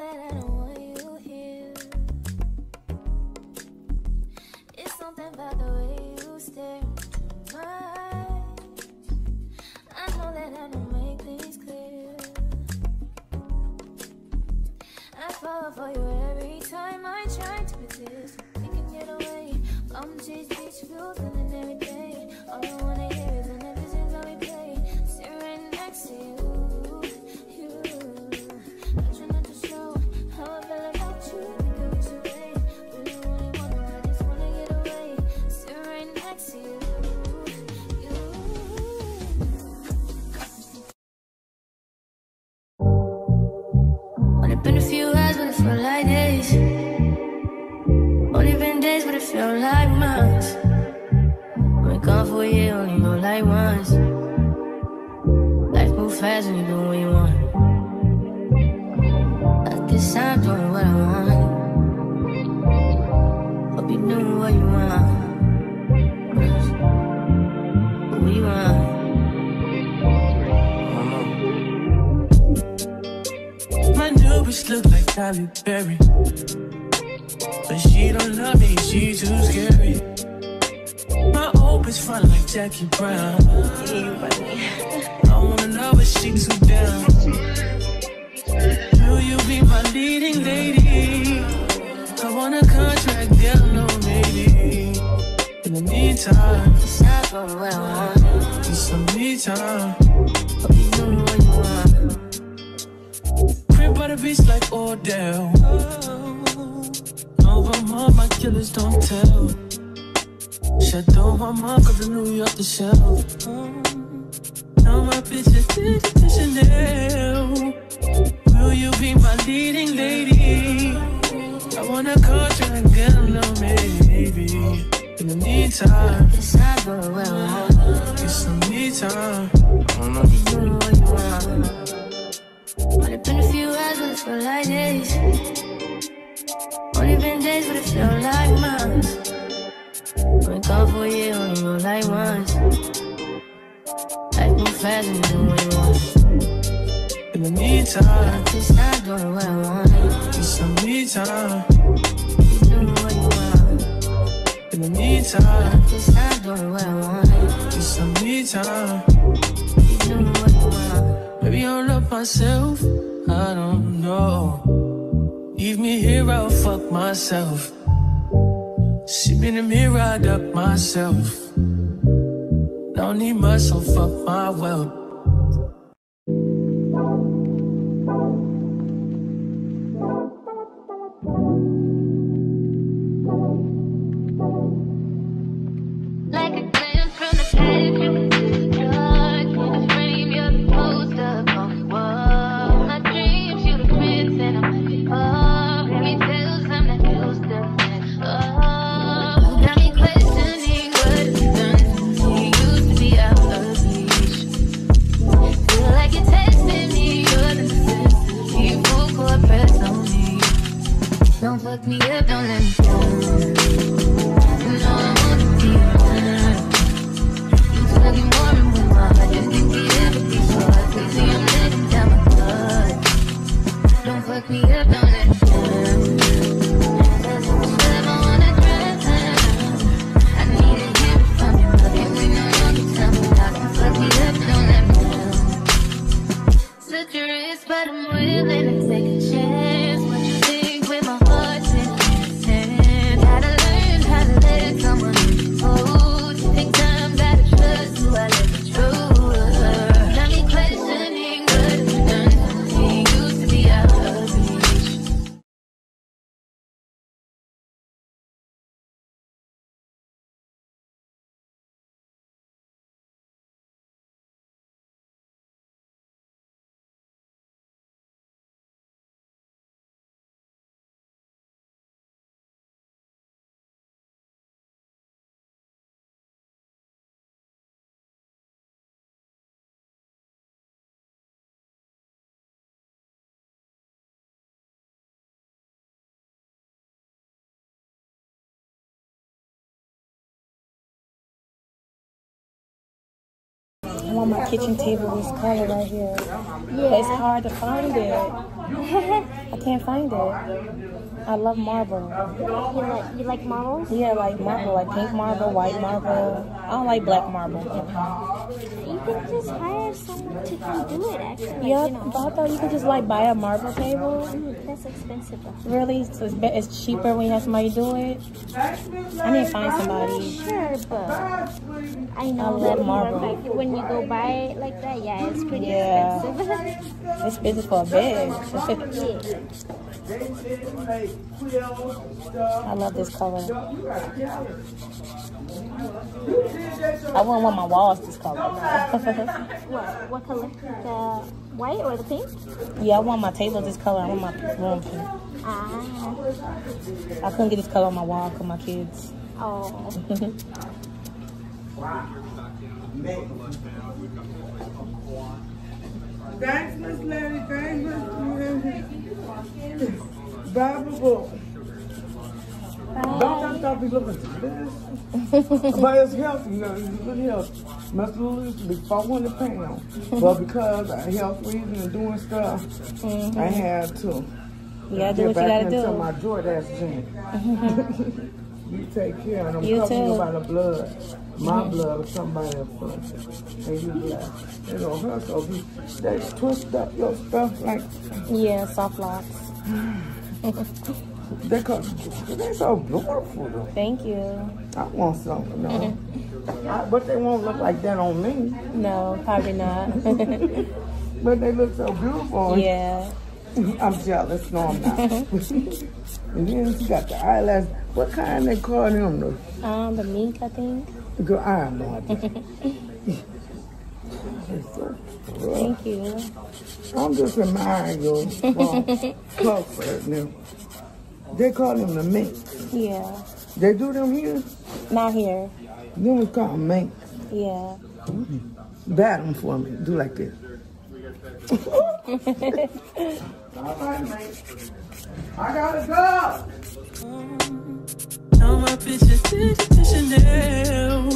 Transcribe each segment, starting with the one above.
that I don't want you here. It's something about the way you stare into my eyes. I know that I don't make things clear. I fall for you every time I try to resist. You can get away from these beach views and everything. All I wanna hear is an everything that we play. Sitting right next to you. Been a few hours, but it felt like days. Only been days, but it felt like months. Been gone for a year, only know like once. Life moves fast when you do what you want. At this time, doing what I want. Hope you're doing what you want. What you want. Look like Tyler Perry, but she don't love me, she too scary. My old bitch front like Jackie Brown. I wanna know, but she too down. Will you be my leading lady? I wanna contract down, no lady. In the meantime, it's not going well. It's some me time. Hope you do what you want. But the beast like Odell. No, I'm on my killers, don't tell. Shadow my mark of the New York to sell. Now my bitch is Chanel. Will you be my leading lady? I wanna call you and get a little maybe. In the meantime, it's not going well. It's some me time. I'm not doing what you want. Only been a few hours, but it felt like days. Only been days, but it felt like months. Been gone for a year, only know like once. Life moves fast and you do what you want. In the meantime, it's not doing what I want. It's the meantime, you doing what you want. In the meantime, it's not doing what I want. It's the meantime, you doing what you want. Maybe I'll love myself, I don't know. Leave me here, I'll fuck myself. See me in the mirror, I'd up myself. Don't need much, so fuck my wealth. I want my kitchen table this color right here. Yeah. But it's hard to find it. I can't find it. I love marble. You like marble? Yeah, like marble. Like pink marble, white marble. I don't like black marble. You could just hire someone to come do it, actually. Yeah, but I thought you could just like buy a marble table. That's expensive. Really? So it's cheaper when you have somebody do it? I need to find somebody. Sure, but I know that marble. When you go buy it like that, yeah, it's pretty expensive. It's busy for a bit. I love this color. I wouldn't want my walls this color. What color? The white or the pink? Yeah, I want my table this color. I want my room pink. Ah. I couldn't get this color on my wall because my kids. Oh. Thanks, Miss Lady. Thanks, Miss Lady. Bible. Don't stop looking at this. But it's healthy, you know, it's good health. My school used to be 400 pounds. But because of health reasons and doing stuff, I had to. Yeah, do what you gotta do. My joy, that's Jen. You take care, and I'm talking about the blood. My blood or somebody else's. And you bless. It don't hurt, so they twist up your stuff like. Yeah, soft locks. They're so beautiful, though. Thank you. I want something, no. But they won't look like that on me. No, probably not. But they look so beautiful. Yeah. I'm jealous. No, I'm not. And then she got the eyelash. What kind they call them, though? The mink, I think. Girl, I have no idea. Thank you. I'm just admiring your comfort now. They call them the mink. Yeah. They do them here? Not here. Them was called mink. Yeah. Bat them for me. Do like this. All right, mate. I gotta go. All my pictures to Chanel.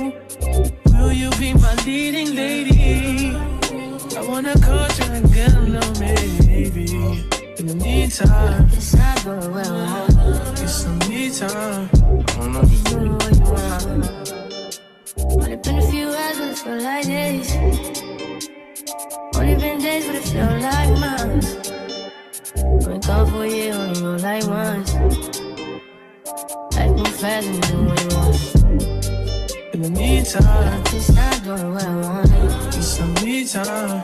Will you be my leading lady? I wanna call you and get a little maybe. In the meantime, it's not going well. It's the meantime. I don't know if you know what you are. Only been a few hours, but it feel like days. Only been days, but it feel like months. Only gone for a year, only know like once. Life move fast and you do what you want. In the meantime, it's not going well. It's the meantime.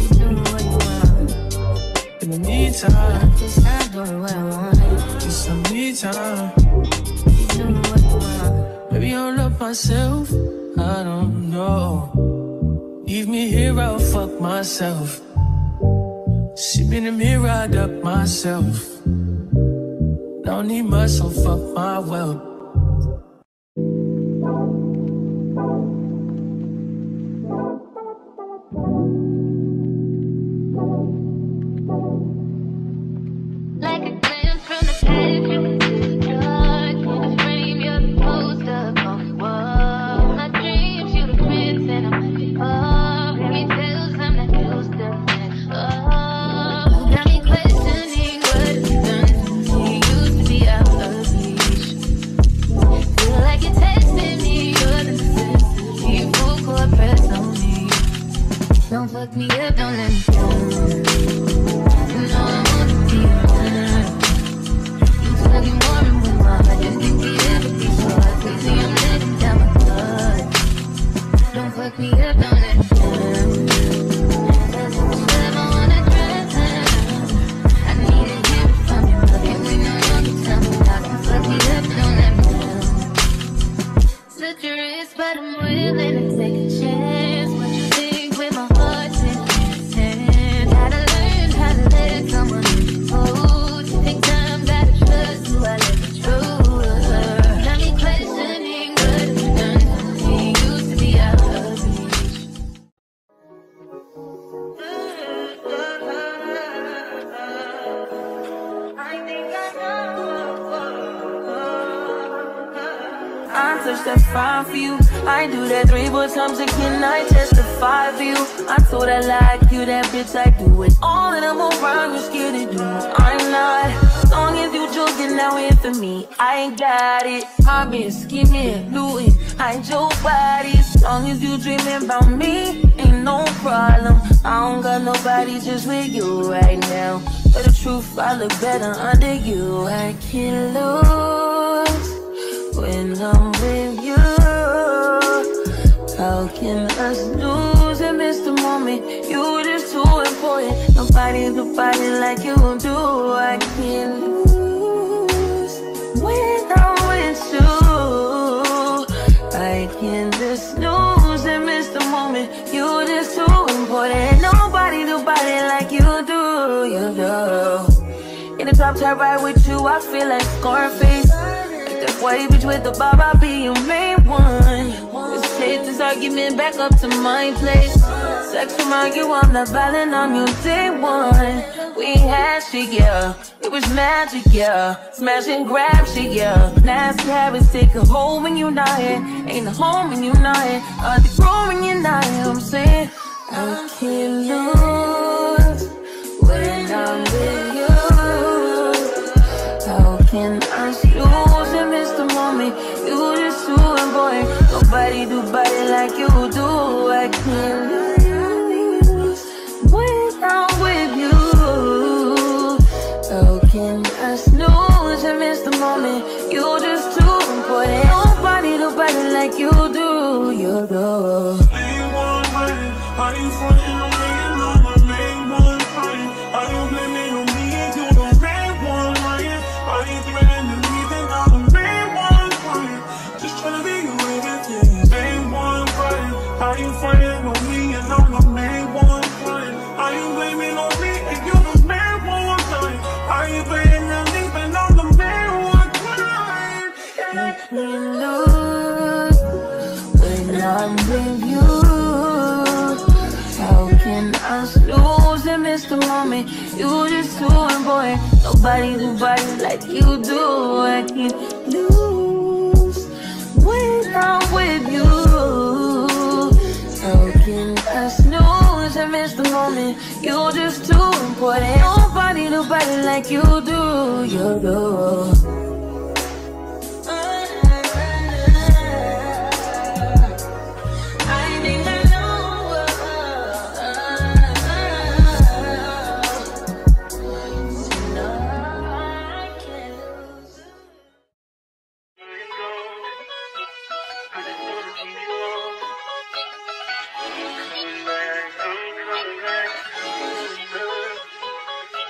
You do what you want. In the meantime, it's not going well. It's the meantime. You do what you want. Maybe I love myself. I don't know. Leave me here, I'll fuck myself. See me in the mirror, I duck myself. Don't need myself, fuck my wealth. Fuck me up, don't let me go. No, I wanna be a winner. You fucking warming with my heart. Just think we ever be sure. Crazy, I'm letting down my blood. Don't fuck me up, don't let me go. Cause I'm sweat, I wanna drive home. I need a hit from your love. And we no longer tell me how to fuck me up, don't let me go. Such a risk, but I'm willing to take a chance. I I touch that 5 for you. I do that 3 more times again, I testify for you. I told I like you, that bitch, I do it all. And I'm around, you're scared to do it, I'm not. As long as you joking, now in for me, I ain't got it. Hobbin', skimming, looting, hide your body. As long as you dreaming about me, ain't no problem. I don't got nobody just with you right now. But the truth, I look better under you. I can't lose when I'm with you. How can us lose and miss the moment? You just too important. Nobody's like you do. I can't lose when I'm with you. I can just lose and miss the moment. You just too important. Nobody like you do. In the top tier ride with you, I feel like Scarface. Like that white bitch with the bob, I'll be your main one. Let's take this argument back up to my place. Sex remind you I'm not violent, I'm your day one. We had shit, yeah, it was magic, yeah. Smash and grab shit, yeah. Nasty habits take a hold when you're not here. Ain't a home when you're not here. Are they grown when you're not here? I'm saying I can't lose when I'm with you. How can I lose and miss the moment? You just too important. Nobody do body like you do. I can't lose when I'm with you. How can I lose and miss the moment? You just too important. Nobody do body like you do. You do. Are you frontin' on me? You just too important. Nobody do body like you do. I can't lose when I'm with you. How can I snooze and miss the moment? You just too important. Nobody do body like you do. You do.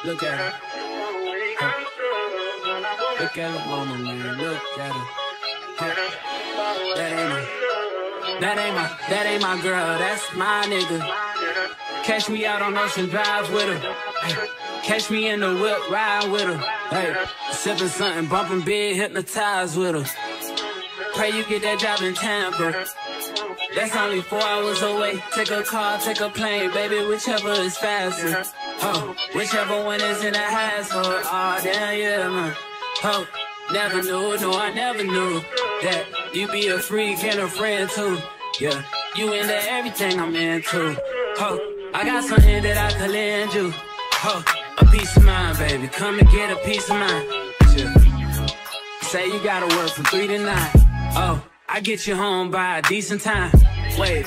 Look at her. Huh. Look at her woman, man. Look at her. Huh. That ain't my girl. That's my nigga. Catch me out on Ocean Drive with her. Hey. Catch me in the whip, ride with her. Hey. Sipping something, bumping big, hypnotized with her. Pray you get that job in Tampa. That's only 4 hours away. Take a car, take a plane, baby, whichever is faster. Oh, whichever one is in the household. Oh, damn, yeah, man. Oh, never knew, no, I never knew that you be a freak and a friend, too. Yeah, you into everything I'm into. Oh, I got something that I could lend you. Oh, a piece of mind, baby. Come and get a piece of mind. Yeah. Say you gotta work from 3 to 9. Oh, I get you home by a decent time. Wait,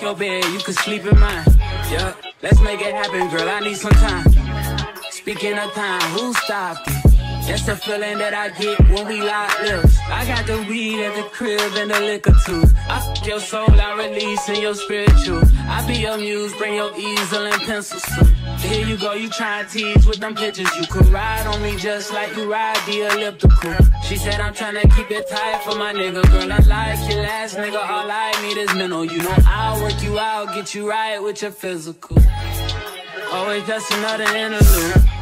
your bed, you can sleep in mine. Yeah. Let's make it happen, girl, I need some time. Speaking of time, who stopped it? That's the feeling that I get when we lock lips. I got the weed at the crib and the liquor too. I f*** your soul, I release in your spiritual. I be your muse, bring your easel and pencils too. Here you go, you try and tease with them pictures. You could ride on me just like you ride the elliptical. She said I'm tryna keep it tight for my nigga. Girl, I like your last nigga, all I need is mental. You know I'll work you out, get you right with your physical. Always just another interlude.